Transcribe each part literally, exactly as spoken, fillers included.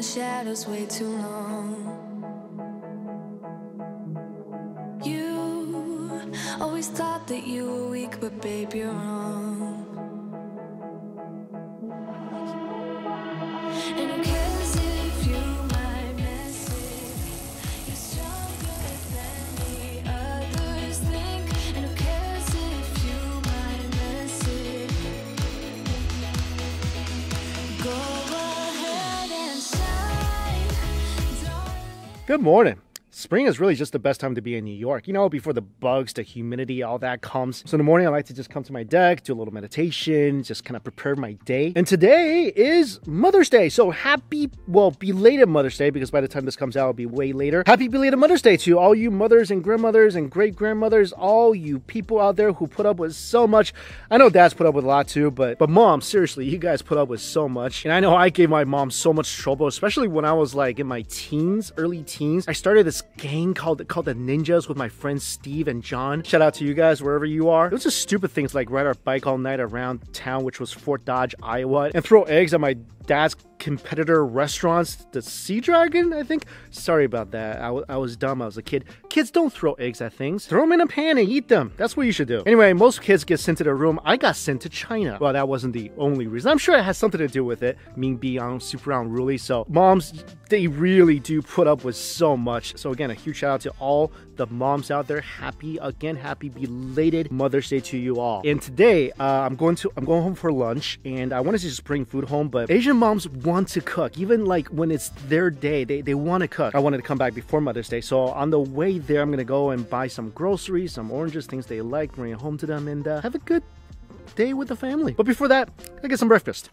the shadows way too long. You always thought that you were weak, but babe, you're wrong. And who cares if you might mess it? You're stronger than the others think. And who cares if you might mess it? Go ahead and shine, darling. Good morning. Spring is really just the best time to be in New York, you know, before the bugs, the humidity, all that comes. So in the morning, I like to just come to my deck, do a little meditation, just kind of prepare my day. And today is Mother's Day. So happy, well, belated Mother's Day, because by the time this comes out, it'll be way later. Happy belated Mother's Day to all you mothers and grandmothers and great-grandmothers, all you people out there who put up with so much. I know dads put up with a lot too, but, but mom, seriously, you guys put up with so much. And I know I gave my mom so much trouble, especially when I was like in my teens, early teens. I started this gang called called the Ninjas with my friends Steve and John. Shout out to you guys wherever you are. It was just stupid things like ride our bike all night around town, which was Fort Dodge, Iowa, and throw eggs at my dad's competitor restaurants, the Sea Dragon, I think. Sorry about that. I, I was dumb. I was a kid. Kids don't throw eggs at things. Throw them in a pan and eat them. That's what you should do. Anyway, most kids get sent to their room. I got sent to China. Well, that wasn't the only reason. I'm sure it has something to do with it. Ming Biang, super unruly. So moms, they really do put up with so much. So again, a huge shout out to all the moms out there. Happy, again, happy belated Mother's Day to you all. And today, uh, I'm going to, I'm going home for lunch, and I wanted to just bring food home, but Asian moms want to cook. Even like when it's their day, they, they want to cook. I wanted to come back before Mother's Day. So on the way there, I'm going to go and buy some groceries, some oranges, things they like, bring it home to them, and uh, have a good day with the family. But before that, I get some breakfast.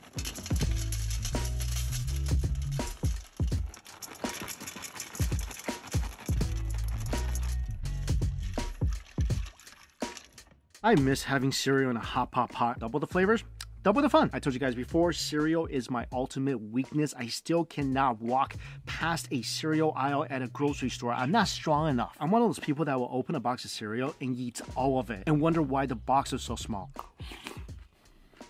I miss having cereal in a hot pot pot. Double the flavors, double the fun. I told you guys before, cereal is my ultimate weakness. I still cannot walk past a cereal aisle at a grocery store. I'm not strong enough. I'm one of those people that will open a box of cereal and eat all of it and wonder why the box is so small.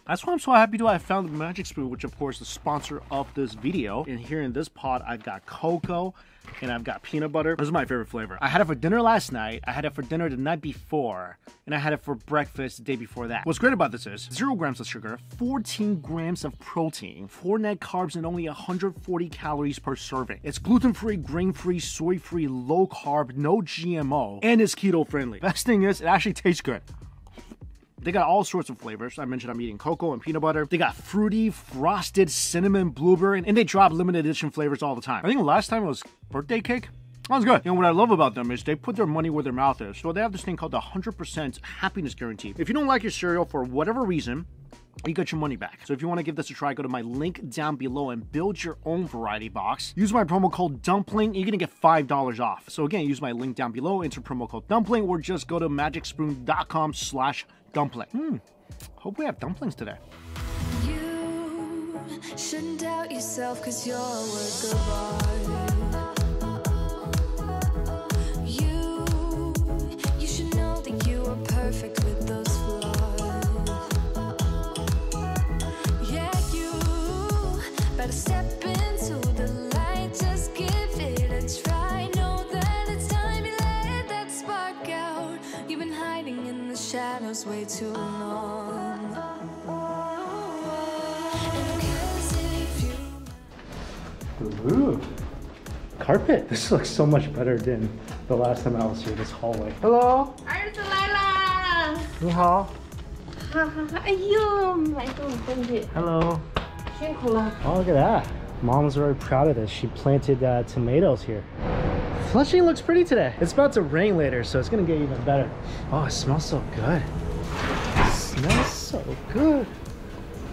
That's why I'm so happy to I found Magic Spoon, which of course is the sponsor of this video. And here in this pot, I've got cocoa and I've got peanut butter. This is my favorite flavor. I had it for dinner last night. I had it for dinner the night before, and I had it for breakfast the day before that. What's great about this is zero grams of sugar, fourteen grams of protein, four net carbs, and only one hundred forty calories per serving. It's gluten-free, grain-free, soy-free, low-carb, no G M O, and it's keto-friendly. Best thing is, it actually tastes good. They got all sorts of flavors. I mentioned I'm eating cocoa and peanut butter. They got fruity, frosted, cinnamon, blueberry, and they drop limited edition flavors all the time. I think last time it was birthday cake. That was good. And what I love about them is they put their money where their mouth is. So they have this thing called the one hundred percent happiness guarantee. If you don't like your cereal for whatever reason, you get your money back. So if you want to give this a try, go to my link down below and build your own variety box. Use my promo code Dumpling. You're going to get five dollars off. So again, use my link down below, enter promo code Dumpling, or just go to magic spoon dot com slash dumpling. Hmm. Hope we have dumplings today. You shouldn't doubt yourself, because you're a work of art. Way too long. Ooh, carpet. This looks so much better than the last time I was here. This hallway. Hello. Hello. Hello. Oh, look at that. Mom's very proud of this. She planted uh, tomatoes here. Flushing looks pretty today. It's about to rain later, so it's gonna get even better. Oh, it smells so good. It smells so good.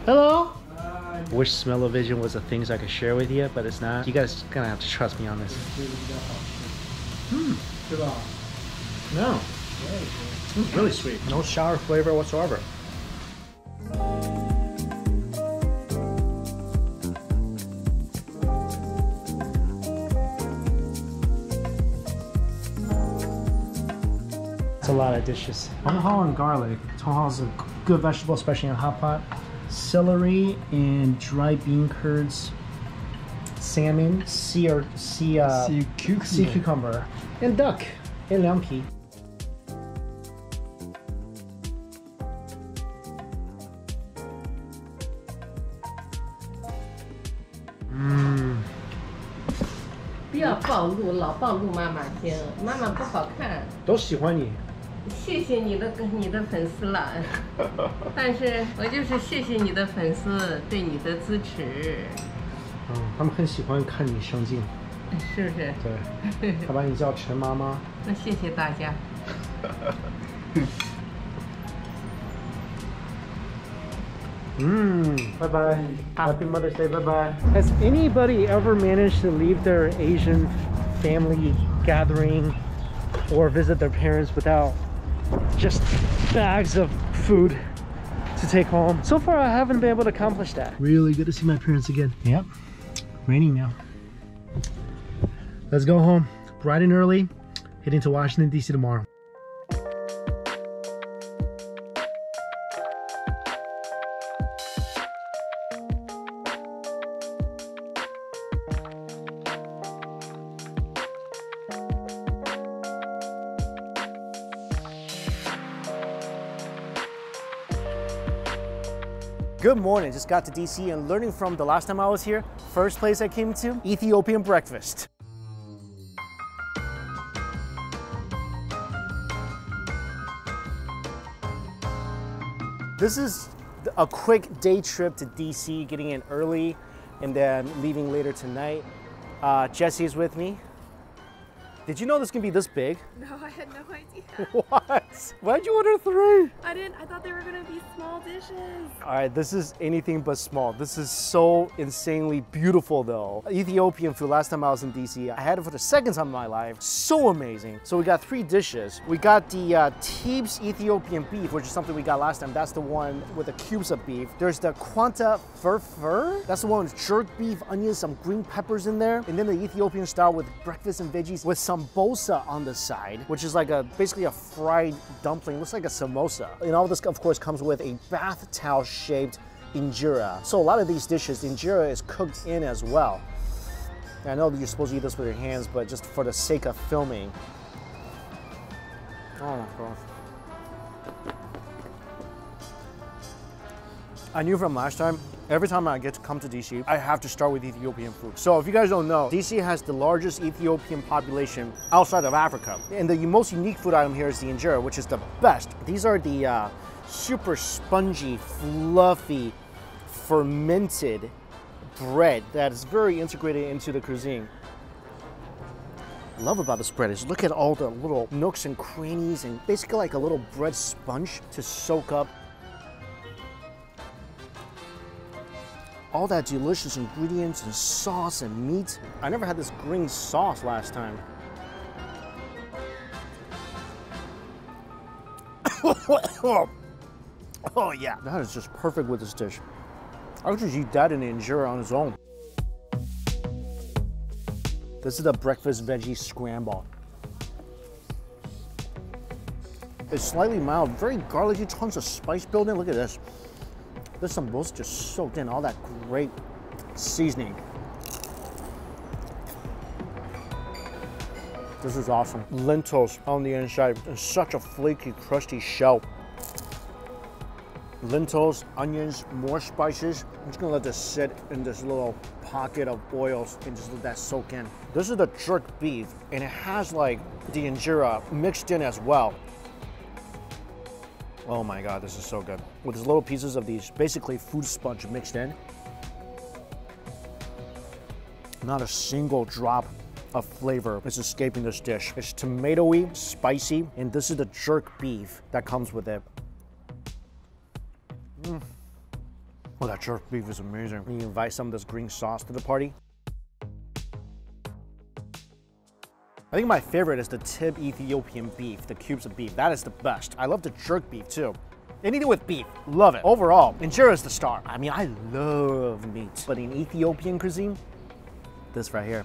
Hello? Hi. Wish Smell-O-Vision was the things I could share with you, but it's not. You guys are gonna have to trust me on this. Hmm. No. It's really sweet. No sour flavor whatsoever. It's a lot of dishes. Tonghao and garlic. Tonghao is a good vegetable, especially in hot pot. Celery and dry bean curds. salmon, sea or sea, uh, sea, cucumber. sea cucumber, and duck, and lampi. Mm. Mm. Bye bye. Happy Mother's Day. Bye bye. Has anybody ever managed to leave their Asian family gathering or visit their parents without just bags of food to take home? So far, I haven't been able to accomplish that. Really good to see my parents again. Yep. Raining now. Let's go home. Bright and early. Heading to Washington, D C tomorrow. Good morning, just got to D C and learning from the last time I was here, first place I came to, Ethiopian breakfast. This is a quick day trip to D C, getting in early and then leaving later tonight. Uh, Jesse is with me. Did you know this can be this big? No, I had no idea. What? Why'd you order three? I didn't. I thought they were going to be small dishes. All right, this is anything but small. This is so insanely beautiful, though. Ethiopian food, last time I was in D C, I had it for the second time in my life. So amazing. So we got three dishes. We got the uh, Teebs Ethiopian beef, which is something we got last time. That's the one with the cubes of beef. There's the Kwanta Furfur. That's the one with jerk beef, onions, some green peppers in there. And then the Ethiopian style with breakfast and veggies with some sambosa on the side, which is like a basically a fried dumpling. It looks like a samosa. And all this, of course, comes with a bath towel shaped injera. So a lot of these dishes, injera is cooked in as well. And I know that you're supposed to eat this with your hands, but just for the sake of filming. Oh my gosh. I knew from last time, every time I get to come to D C, I have to start with Ethiopian food. So if you guys don't know, D C has the largest Ethiopian population outside of Africa. And the most unique food item here is the injera, which is the best. These are the uh, super spongy, fluffy, fermented bread that is very integrated into the cuisine. Love about this bread is look at all the little nooks and crannies and basically like a little bread sponge to soak up all that delicious ingredients and sauce and meat. I never had this green sauce last time. Oh yeah, that is just perfect with this dish. I would just eat that in the injera on its own. This is the breakfast veggie scramble. It's slightly mild, very garlicky, tons of spice building. Look at this. This sambosa just soaked in all that great seasoning. This is awesome. Lentils on the inside in such a flaky, crusty shell. Lentils, onions, more spices. I'm just gonna let this sit in this little pocket of oils and just let that soak in. This is the jerk beef, and it has like the injera mixed in as well. Oh my God, this is so good. With these little pieces of these, basically food sponge mixed in. Not a single drop of flavor is escaping this dish. It's tomato-y, spicy, and this is the jerk beef that comes with it. Mm. Oh, that jerk beef is amazing. You invite some of this green sauce to the party. I think my favorite is the Teebs Ethiopian beef, the cubes of beef. That is the best. I love the jerk beef too. Anything with beef, love it. Overall, injera is the star. I mean, I love meat, but in Ethiopian cuisine, this right here,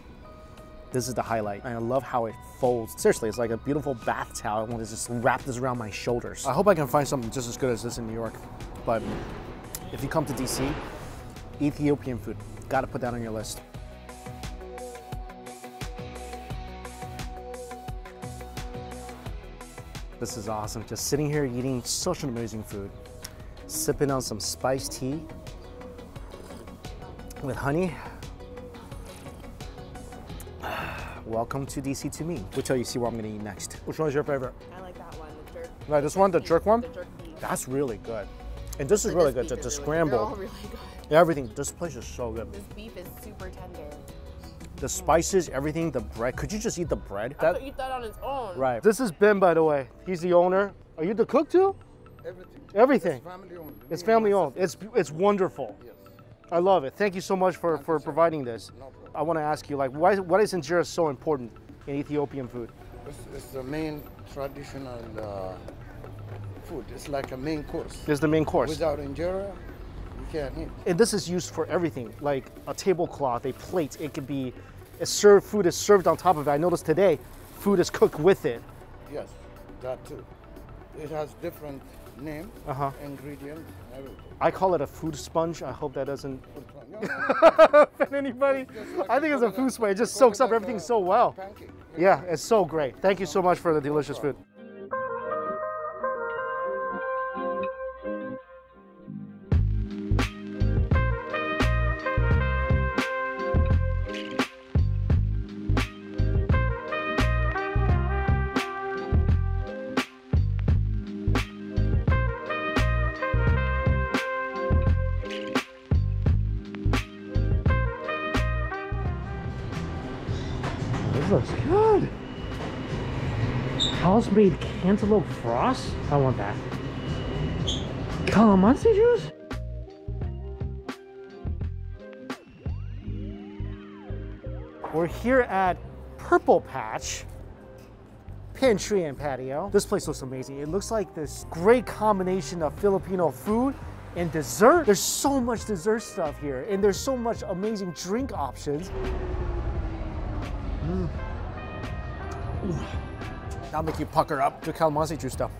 this is the highlight. And I love how it folds. Seriously, it's like a beautiful bath towel. I want to just wrap this around my shoulders. I hope I can find something just as good as this in New York. But if you come to D C, Ethiopian food, gotta put that on your list. This is awesome. Just sitting here eating such an amazing food. Sipping on some spiced tea with honey. Welcome to D C to me. We'll tell you, see what I'm gonna eat next. Which one's your favorite? I like that one, the jerk. No, this one, the jerk one? The jerk beef. That's really good. And this is really good, the scramble. Really good. Everything, this place is so good. This beef is super tender. The spices, everything, the bread. Could you just eat the bread? I could eat that on its own. Right. This is Ben, by the way. He's the owner. Are you the cook too? Everything. Everything. It's family owned. It's family owned. It's, it's wonderful. Yes. I love it. Thank you so much for, for providing this. No problem. I want to ask you, like, why, why is injera so important in Ethiopian food? It's, it's the main traditional uh, food. It's like a main course. It's the main course. Without injera, you can't eat. And this is used for everything, like a tablecloth, a plate. It could be, a served, food is served on top of it. I noticed today, food is cooked with it. Yes, that too. It has different name, uh-huh. ingredient, everything. I call it a food sponge. I hope that doesn't offend anybody. Like I think it's a food sponge. It just soaks up everything so well. Pancake. Yeah, it's so great. Thank you so much for the delicious food. Looks good. House-made cantaloupe frost? I want that. Calamansi juice? We're here at Purple Patch Pantry and Patio. This place looks amazing. It looks like this great combination of Filipino food and dessert. There's so much dessert stuff here, and there's so much amazing drink options. Mm. That'll make you pucker up to calamansi juice stuff.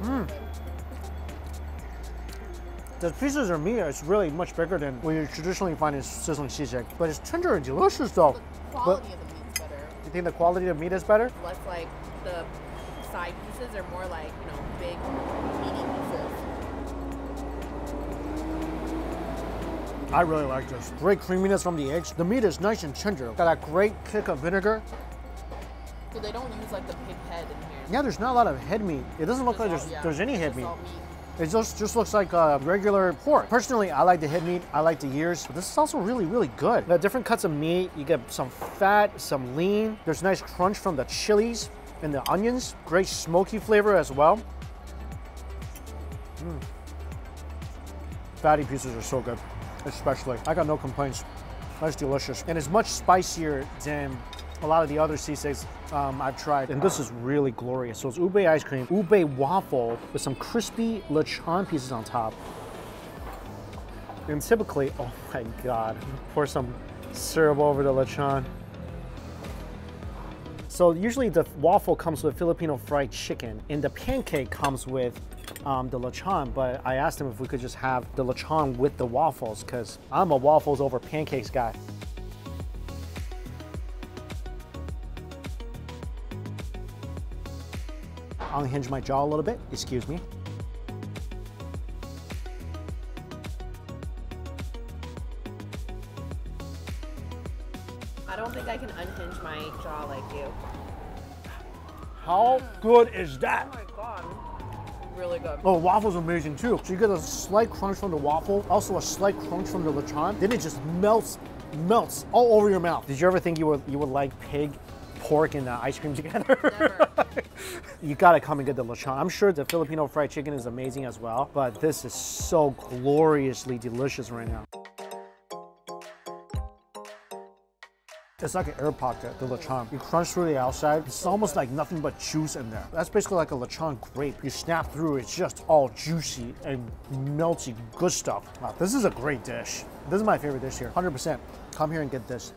Mm. The pieces of meat is really much bigger than what you traditionally find in sizzling sisig, but it's tender and delicious though. The quality but of the meat is better. You think the quality of meat is better? Less like the side pieces are more like, you know, big meaty pieces. I really like this. Great creaminess from the eggs. The meat is nice and tender. Got that great kick of vinegar. So they don't use like the pig head in here. Yeah, there's not a lot of head meat. It doesn't look there's like all, there's, yeah. there's any head meat. meat. It just, just looks like uh, regular pork. Personally, I like the head meat. I like the ears. But this is also really, really good. The different cuts of meat, you get some fat, some lean. There's nice crunch from the chilies and the onions. Great smoky flavor as well. Mm. Fatty pieces are so good, especially. I got no complaints. That's delicious. And it's much spicier than a lot of the other sisigs um, I've tried, and this is really glorious. So it's ube ice cream, ube waffle with some crispy lechon pieces on top. And typically, oh my God, pour some syrup over the lechon. So usually the waffle comes with Filipino fried chicken, and the pancake comes with um, the lechon, but I asked him if we could just have the lechon with the waffles, because I'm a waffles over pancakes guy. I'll unhinge my jaw a little bit, excuse me. I don't think I can unhinge my jaw like you. How mm. good is that? Oh my God, really good. Oh, the waffle's amazing too. So you get a slight crunch from the waffle, also a slight crunch from the lechon, then it just melts, melts all over your mouth. Did you ever think you would, you would like pig, pork, and uh, ice cream together? Never. You gotta come and get the lechon. I'm sure the Filipino fried chicken is amazing as well, but this is so gloriously delicious right now. It's like an air pocket, the lechon. You crunch through the outside. It's almost like nothing but juice in there. That's basically like a lechon grape. You snap through, it's just all juicy and melty, good stuff. Wow, this is a great dish. This is my favorite dish here, one hundred percent. Come here and get this.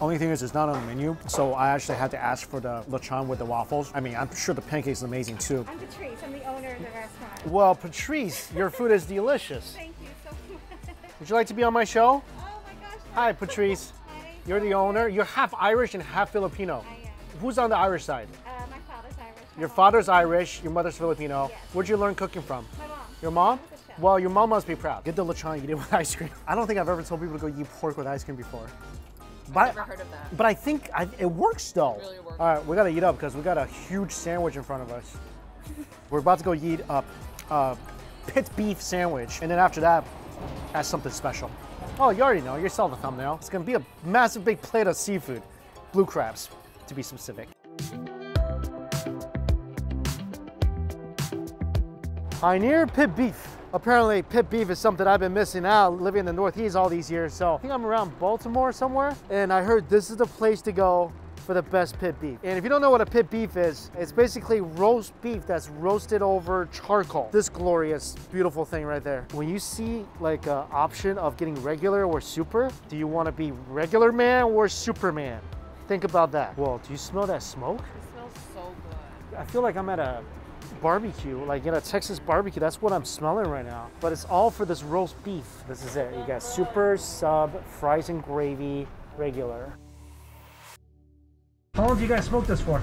Only thing is, it's not on the menu, so I actually had to ask for the lechon with the waffles. I mean, I'm sure the pancakes is amazing too. I'm Patrice, I'm the owner of the restaurant. Well, Patrice, your food is delicious. Thank you so much. Would you like to be on my show? Oh my gosh. Hi, Patrice. Hi. You're the owner. You're half Irish and half Filipino. I am. Who's on the Irish side? Uh, my father's Irish. Your father's Irish, your mother's Filipino. Yes. Where'd you learn cooking from? My mom. Your mom? Well, your mom must be proud. Get the lechon, eat it with ice cream. I don't think I've ever told people to go eat pork with ice cream before. But I've never heard of that. But I think I, it works though. It really works. All right, we gotta eat up because we got a huge sandwich in front of us. We're about to go eat a, a pit beef sandwich, and then after that, add something special. Oh, you already know. You saw the thumbnail. It's gonna be a massive big plate of seafood, blue crabs, to be specific. Pioneer Pit Beef. Apparently, pit beef is something I've been missing out living in the Northeast all these years. So I think I'm around Baltimore somewhere, and I heard this is the place to go for the best pit beef. And if you don't know what a pit beef is, it's basically roast beef that's roasted over charcoal. This glorious, beautiful thing right there. When you see like an option of getting regular or super, do you want to be regular man or Superman? Think about that. Whoa, do you smell that smoke? It smells so good. I feel like I'm at a barbecue, like in a Texas barbecue. That's what I'm smelling right now. But it's all for this roast beef. This is it. You got super, sub, fries and gravy, regular. How long do you guys smoke this for?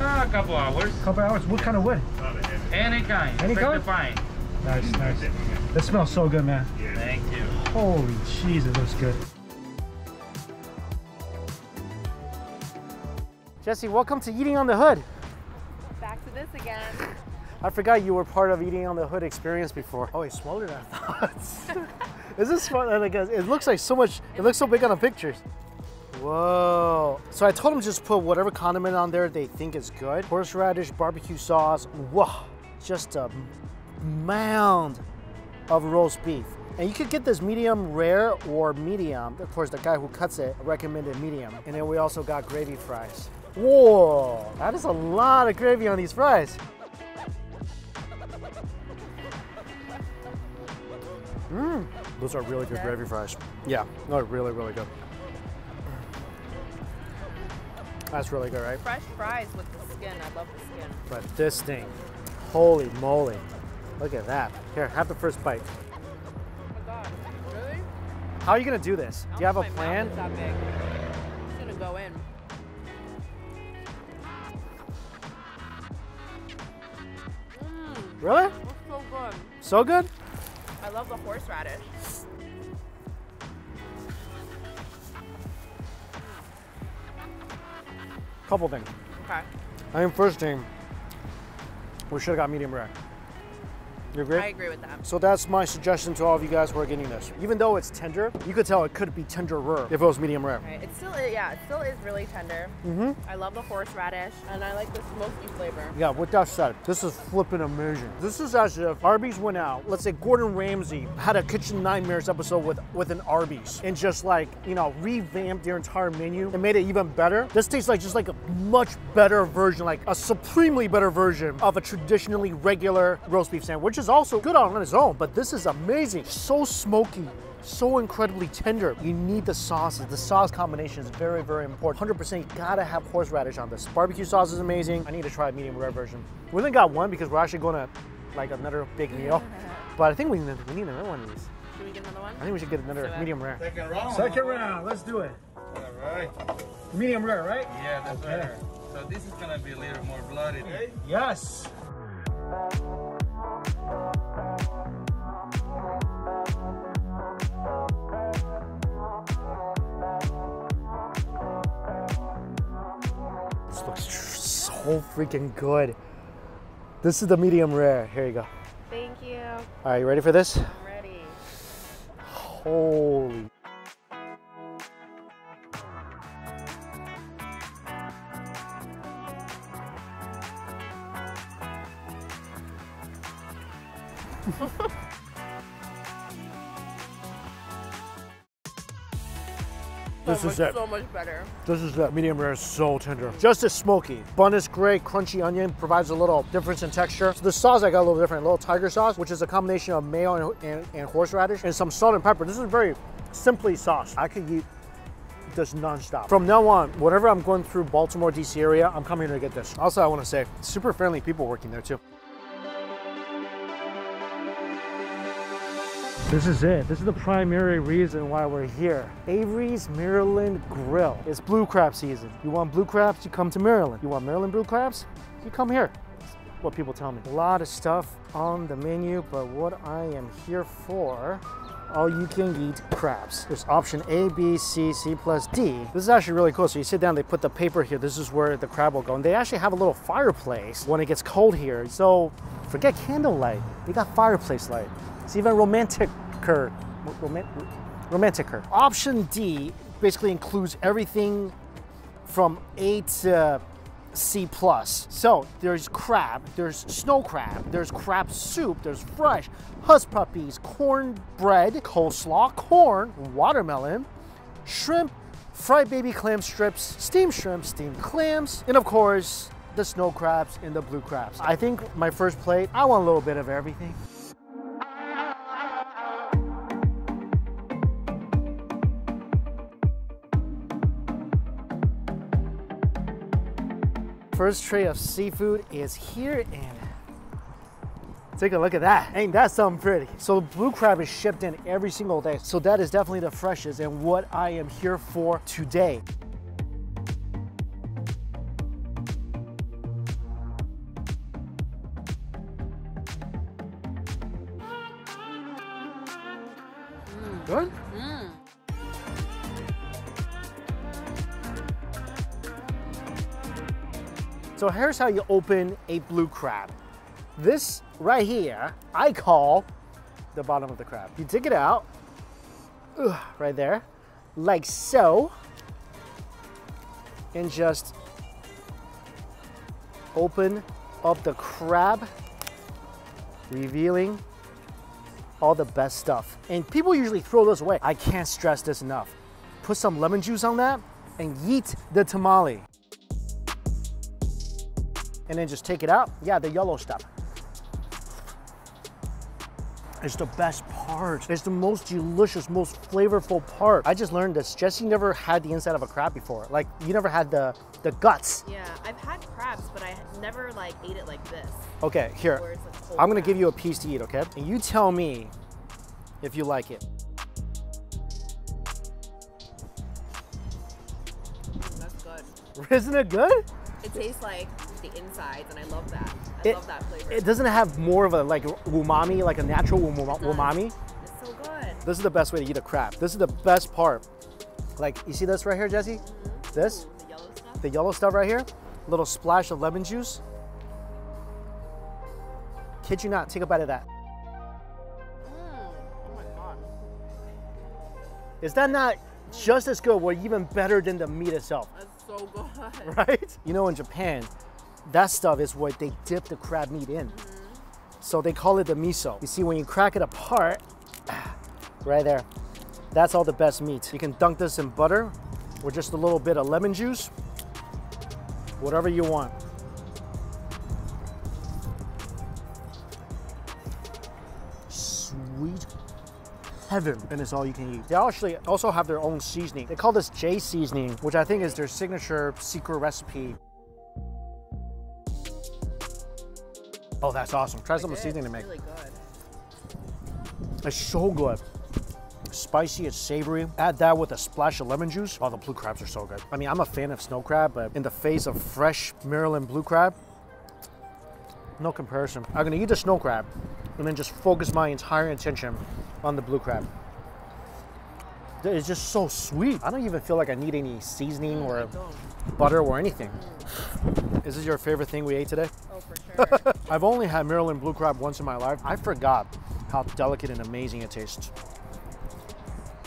Uh, a couple hours. A couple hours? What kind of wood? Any kind. Any kind? Fine. Nice, nice. This smells so good, man. Yeah. Thank you. Holy Jesus, that's good. Jesse, welcome to Eating on the Hood. Back to this again. I forgot you were part of Eating on the Hood experience before. Oh, it's smaller than I thought. Is this smaller? Like, it looks like so much, it looks so big on the pictures. Whoa. So I told them just put whatever condiment on there they think is good. Horseradish, barbecue sauce. Whoa, just a mound of roast beef. And you could get this medium rare or medium. Of course, the guy who cuts it recommended medium. And then we also got gravy fries. Whoa, that is a lot of gravy on these fries. Mmm, those are really good gravy fries. Yeah, they're really, really good. That's really good, right? Fresh fries with the skin, I love the skin. But this thing, holy moly. Look at that. Here, have the first bite. Oh my God, really? How are you gonna do this? Do you have a plan? My mouth is that big. It's gonna go in. Really? It looks so good. So good? I love the horseradish. Couple things. Okay. I mean, first thing, we should have got medium rare. You agree? I agree with that. So that's my suggestion to all of you guys who are getting this. Even though it's tender, you could tell it could be tenderer if it was medium rare. Right. It still is, yeah, it still is really tender. Mm-hmm. I love the horseradish, and I like the smoky flavor. Yeah, with that said, this is flipping amazing. This is as if Arby's went out. Let's say Gordon Ramsay had a Kitchen Nightmares episode with, with an Arby's and just like, you know, revamped their entire menu and made it even better. This tastes like just like a much better version, like a supremely better version of a traditionally regular roast beef sandwich, which is also good on its own, but this is amazing. So smoky, so incredibly tender. You need the sauces. The sauce combination is very, very important. one hundred percent, you gotta have horseradish on this. Barbecue sauce is amazing. I need to try a medium rare version. We only got one because we're actually going to like another big meal, but I think we need, we need another one of these. Should we get another one? I think we should get another medium rare. Second round. Second round, let's do it. All right. Medium rare, right? Yeah, that's okay. Rare. So this is gonna be a little more bloody, right? Yes. This looks so freaking good. This is the medium rare. Here you go. Thank you. All right, you ready for this? I'm ready. Holy. This much, is it. So much better. This is that medium rare, is so tender. Just as smoky. Bun is great, crunchy onion, provides a little difference in texture. So the sauce I got a little different, a little tiger sauce, which is a combination of mayo and, and, and horseradish, and some salt and pepper. This is very simply sauce. I could eat this nonstop. From now on, whenever I'm going through Baltimore, D C area, I'm coming here to get this. Also, I want to say, super friendly people working there too. This is it. This is the primary reason why we're here. Avery's Maryland Grille. It's blue crab season. You want blue crabs, you come to Maryland. You want Maryland blue crabs, you come here. That's what people tell me. A lot of stuff on the menu, but what I am here for, all you can eat crabs. There's option A, B, C, C plus D. This is actually really cool. So you sit down, they put the paper here. This is where the crab will go. And they actually have a little fireplace when it gets cold here. So forget candlelight. They got fireplace light. It's even romanticer. Roman romanticer. Option D basically includes everything from A to C plus. So there's crab, there's snow crab, there's crab soup, there's fresh, hush puppies, cornbread, coleslaw, corn, watermelon, shrimp, fried baby clam strips, steamed shrimp, steamed clams, and of course the snow crabs and the blue crabs. I think my first plate, I want a little bit of everything. First tray of seafood is here, and take a look at that. Ain't that something pretty? So the blue crab is shipped in every single day. So that is definitely the freshest and what I am here for today. Mm. Good? Mm. So here's how you open a blue crab. This right here, I call the bottom of the crab. You take it out, ugh, right there, like so, and just open up the crab, revealing all the best stuff. And people usually throw this away. I can't stress this enough. Put some lemon juice on that and yeet the tamale. And then just take it out. Yeah, the yellow stuff. It's the best part. It's the most delicious, most flavorful part. I just learned this. Jesse never had the inside of a crab before. Like, you never had the, the guts. Yeah, I've had crabs, but I never like ate it like this. Okay, here. I'm gonna give you a piece to eat, okay? And you tell me if you like it. That's good. Isn't it good? It tastes like the insides, and I love that. I it, love that flavor. It doesn't have more of a like umami, like a natural um, umami. It's so good. This is the best way to eat a crab. This is the best part. Like, you see this right here, Jesse? Mm-hmm. This? Ooh, the yellow stuff? The yellow stuff right here. A little splash of lemon juice. Kid you not, take a bite of that. Mm. Oh my God. Is that not just as good, or even better than the meat itself? That's so good. Right? You know, in Japan, that stuff is what they dip the crab meat in. Mm-hmm. So they call it the miso. You see, when you crack it apart, right there, that's all the best meat. You can dunk this in butter or just a little bit of lemon juice, whatever you want. Sweet heaven, and it's all you can eat. They actually also have their own seasoning. They call this J seasoning, which I think is their signature secret recipe. Oh, that's awesome. Try some of the seasoning to make. It's really good. It's so good. It's spicy, it's savory. Add that with a splash of lemon juice. Oh, the blue crabs are so good. I mean, I'm a fan of snow crab, but in the face of fresh Maryland blue crab, no comparison. I'm gonna eat the snow crab and then just focus my entire attention on the blue crab. It's just so sweet. I don't even feel like I need any seasoning or butter or anything. Is this your favorite thing we ate today? Oh, for sure. I've only had Maryland blue crab once in my life. I forgot how delicate and amazing it tastes.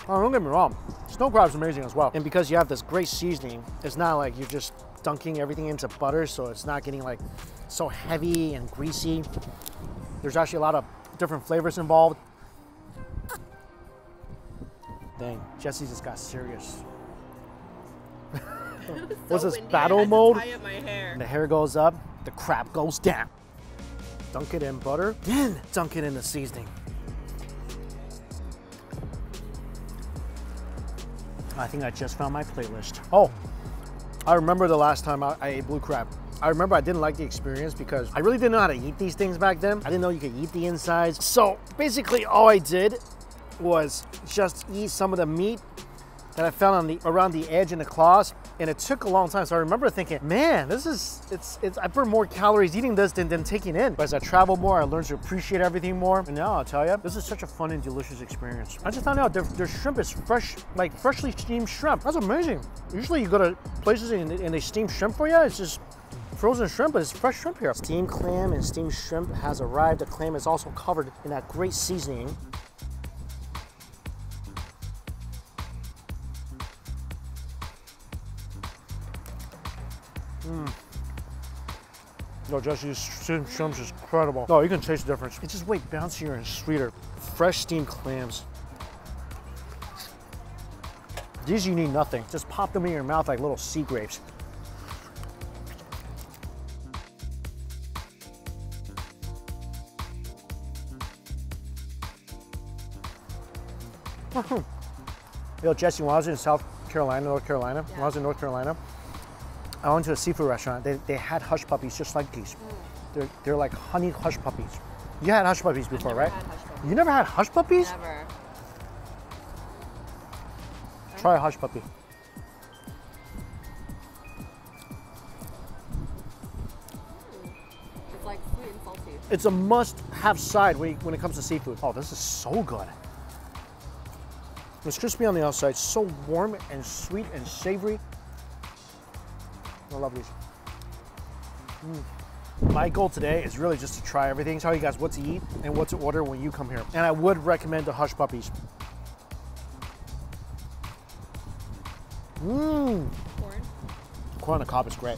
Oh, don't get me wrong, snow crab's amazing as well. And because you have this great seasoning, it's not like you're just dunking everything into butter, so it's not getting like so heavy and greasy. There's actually a lot of different flavors involved. Dang, Jesse just got serious. so what's this, windy. battle mode? And the hair goes up, the crap goes down. Dunk it in butter, then dunk it in the seasoning. I think I just found my playlist. Oh, I remember the last time I, I ate blue crab. I remember I didn't like the experience because I really didn't know how to eat these things back then. I didn't know you could eat the insides. So basically all I did was just eat some of the meat that I found on the, around the edge in the claws, and it took a long time. So I remember thinking, man, this is, it's, it's, I burn more calories eating this than, than taking in. But as I travel more, I learned to appreciate everything more. And now I'll tell you, this is such a fun and delicious experience. I just found out their, their shrimp is fresh, like freshly steamed shrimp. That's amazing. Usually you go to places and, and they steam shrimp for you. It's just frozen shrimp, but it's fresh shrimp here. Steamed clam and steamed shrimp has arrived. The clam is also covered in that great seasoning. Mm. Yo, Jesse, these steamed shrimp is incredible. Oh, you can taste the difference. It's just way bouncier and sweeter. Fresh steamed clams. These you need nothing. Just pop them in your mouth like little sea grapes. Yo, Jesse, when I was in South Carolina, North Carolina, yeah. when I was in North Carolina, I went to a seafood restaurant. They, they had hush puppies just like these. Mm. They're, they're like honey hush puppies. You had hush puppies before, I've never right? Had hush puppies. You never had hush puppies? Never. Try a hush puppy. Mm. It's like sweet and salty. It's a must-have side when, you, when it comes to seafood. Oh, this is so good. It's crispy on the outside, so warm and sweet and savory. I love these. Mm. My goal today is really just to try everything, tell you guys what to eat and what to order when you come here. And I would recommend the hush puppies. Mmm. Corn. Corn on the cob is great.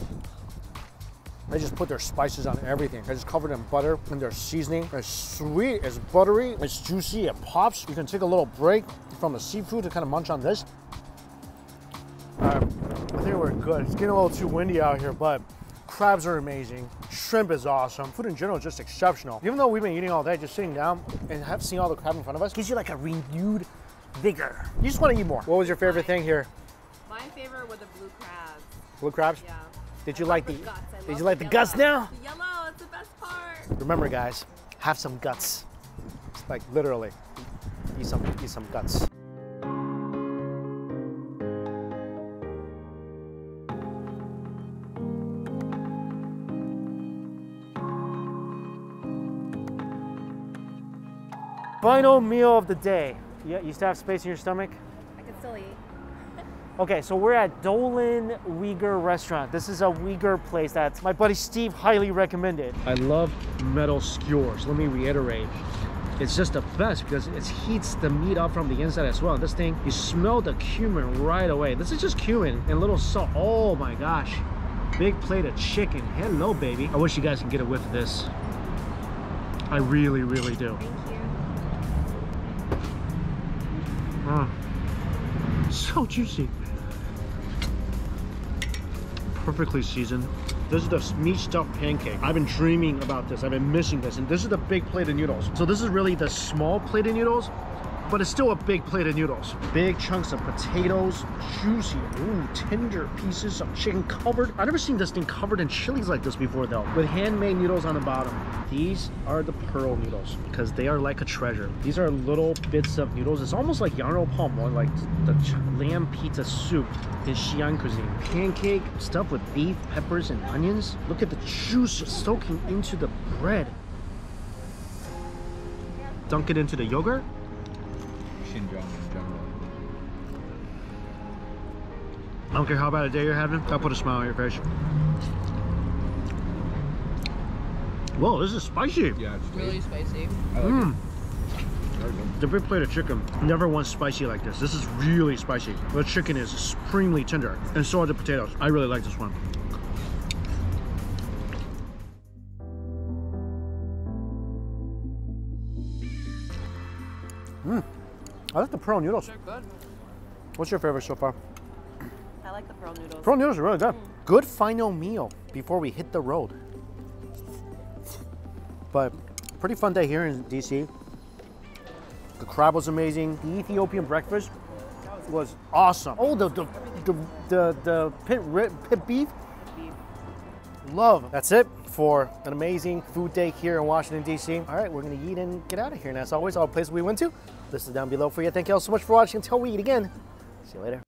They just put their spices on everything. I just covered in butter and their seasoning. It's sweet, it's buttery, it's juicy, it pops. You can take a little break from the seafood to kind of munch on this. Good. It's getting a little too windy out here, but crabs are amazing. Shrimp is awesome. Food in general is just exceptional. Even though we've been eating all day, just sitting down and have seen all the crab in front of us gives you like a renewed vigor. You just want to eat more. What was your favorite my, thing here? My favorite were the blue crabs. Blue crabs? Yeah. Did you I like the, the guts? Did you like the, the guts now? The yellow, it's the best part. Remember, guys, have some guts. Like literally, eat some, eat some guts. Final meal of the day. You, you still have space in your stomach? I can still eat. Okay, so we're at Dolan Uyghur Restaurant. This is a Uyghur place that my buddy Steve highly recommended. I love metal skewers. Let me reiterate. It's just the best because it heats the meat up from the inside as well. And this thing, you smell the cumin right away. This is just cumin and little salt. Oh my gosh. Big plate of chicken. Hello, baby. I wish you guys can get a whiff of this. I really, really do. Thank you. Mm. So juicy. Perfectly seasoned. This is the meat stuffed pancake. I've been dreaming about this. I've been missing this. And this is the big plate of noodles. So this is really the small plate of noodles, but it's still a big plate of noodles. Big chunks of potatoes, juicy, ooh, tender pieces of chicken covered. I've never seen this thing covered in chilies like this before though, with handmade noodles on the bottom. These are the pearl noodles because they are like a treasure. These are little bits of noodles. It's almost like yang rou pao mo, like the lamb pizza soup in Xi'an cuisine. Pancake stuffed with beef, peppers, and onions. Look at the juice soaking into the bread. Dunk it into the yogurt. I don't care how bad a day you're having, I'll put a smile on your face. Whoa, this is spicy. Yeah, it's really spicy. I like mm. it. The big plate of chicken, never once spicy like this. This is really spicy. The chicken is supremely tender, and so are the potatoes. I really like this one. Mmm. I like the pearl noodles. They're good. What's your favorite so far? I like the pearl noodles. Pearl noodles are really good. Mm. Good final meal before we hit the road. But pretty fun day here in D C. The crab was amazing. The Ethiopian breakfast was awesome. Oh, the the the the, the pit rib, pit beef. Love. That's it for an amazing food day here in Washington, D C. All right, we're gonna eat and get out of here. And as always, all the places we went to, listed down below for you. Thank you all so much for watching. Until we eat again, see you later.